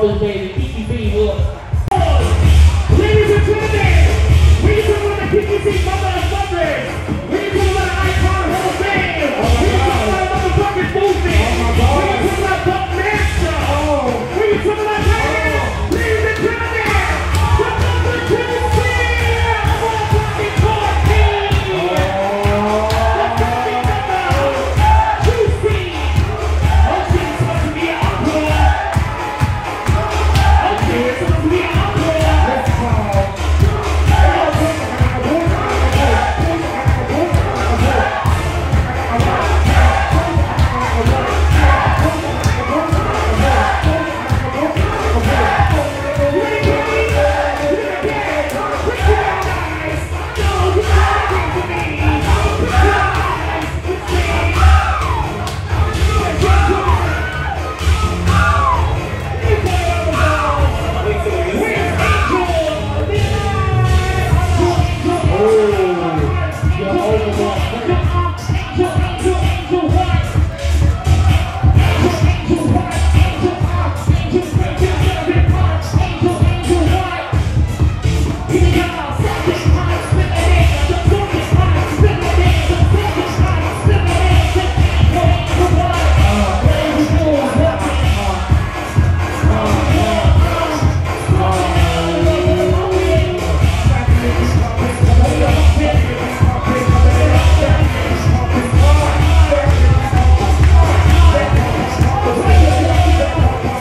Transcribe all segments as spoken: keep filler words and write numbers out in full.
Rollers, baby. P T B Wars. Ladies and gentlemen, we talk about the P T B Mother and Mothers. We talk about the Icon Hall of Fame. We talk about the motherfucking movement. Oh, we talk about Buck Master. Oh. We talk about that. Oh. Ladies and gentlemen, the number two player of all fucking core team. The fucking number two seed. Oh, shit, it's supposed to be an encore. It's supposed to be an encore. Let's go.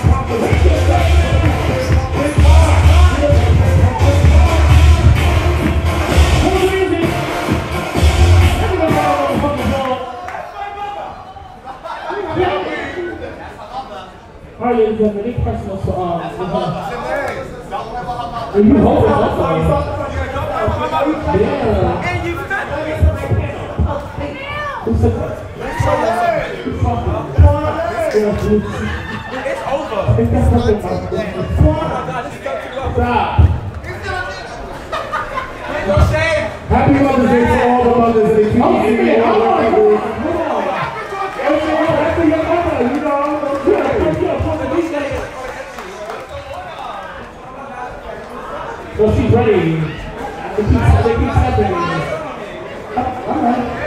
Alright, ladies and gentlemen, any questions for um, that's my mother. You hold it up. Yeah. And you fed me. It's over. It's got something about it. Stop. Happy Mother's Day to all the mothers. They keep oh, you it. All right. Well, she's ready. They keep, they keep typing. All right.